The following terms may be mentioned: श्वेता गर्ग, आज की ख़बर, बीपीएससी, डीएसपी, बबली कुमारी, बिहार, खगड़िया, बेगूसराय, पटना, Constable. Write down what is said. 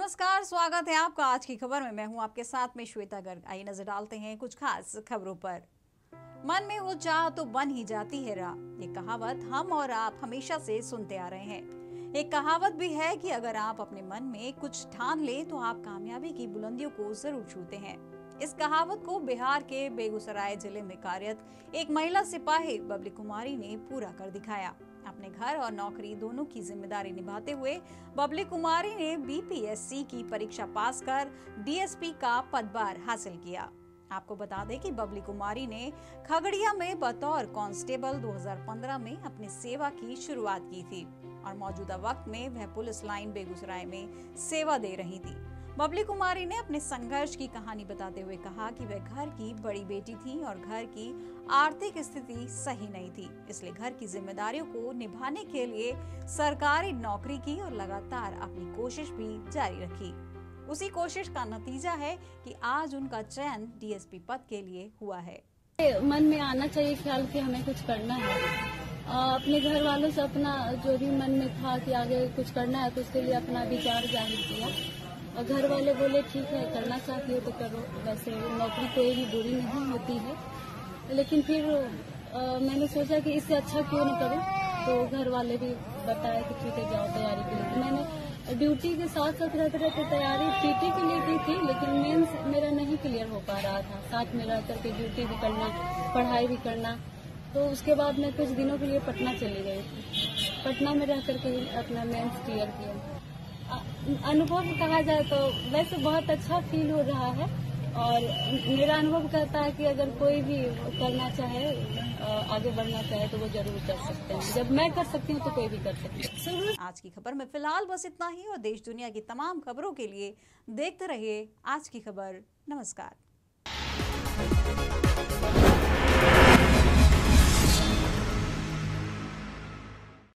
नमस्कार, स्वागत है आपका आज की खबर में। मैं हूं आपके साथ में श्वेता गर्ग। आइए नजर डालते हैं कुछ खास खबरों पर। मन में हो चाह तो बन ही जाती है राह, ये कहावत हम और आप हमेशा से सुनते आ रहे हैं। एक कहावत भी है कि अगर आप अपने मन में कुछ ठान ले तो आप कामयाबी की बुलंदियों को जरूर छूते हैं। इस कहावत को बिहार के बेगूसराय जिले में कार्यरत एक महिला सिपाही बबली कुमारी ने पूरा कर दिखाया। अपने घर और नौकरी दोनों की जिम्मेदारी निभाते हुए बबली कुमारी ने बीपीएससी की परीक्षा पास कर डीएसपी का पदभार हासिल किया। आपको बता दें कि बबली कुमारी ने खगड़िया में बतौर कांस्टेबल 2015 में अपनी सेवा की शुरुआत की थी और मौजूदा वक्त में वह पुलिस लाइन बेगूसराय में सेवा दे रही थी। बबली कुमारी ने अपने संघर्ष की कहानी बताते हुए कहा कि वह घर की बड़ी बेटी थी और घर की आर्थिक स्थिति सही नहीं थी, इसलिए घर की जिम्मेदारियों को निभाने के लिए सरकारी नौकरी की और लगातार अपनी कोशिश भी जारी रखी। उसी कोशिश का नतीजा है कि आज उनका चयन डीएसपी पद के लिए हुआ है। मन में आना चाहिए ख्याल कि हमें कुछ करना है। अपने घर वालों से अपना जो भी मन में था कि आगे कुछ करना है तो उसके लिए अपना विचार जाहिर किया और घर वाले बोले ठीक है, करना चाहती हो तो करो। वैसे नौकरी कोई भी बुरी नहीं होती है, लेकिन फिर मैंने सोचा कि इससे अच्छा क्यों न करूं, तो घर वाले भी बताया कि ठीक है जाओ तैयारी के लिए। मैंने ड्यूटी के साथ साथ रहते रहते तैयारी टीटी के लिए की थी, लेकिन मेंस मेरा नहीं क्लियर हो पा रहा था। साथ में रह करके ड्यूटी भी करना, पढ़ाई भी करना। तो उसके बाद मैं कुछ दिनों के लिए पटना चली गई थी। पटना में रह करके अपना मेंस क्लियर किया। अनुभव कहा जाए तो वैसे बहुत अच्छा फील हो रहा है और मेरा अनुभव कहता है कि अगर कोई भी करना चाहे, आगे बढ़ना चाहे तो वो जरूर कर सकते हैं। जब मैं कर सकती हूँ तो कोई भी कर सकता है। आज की खबर में फिलहाल बस इतना ही और देश दुनिया की तमाम खबरों के लिए देखते रहिए आज की खबर। नमस्कार।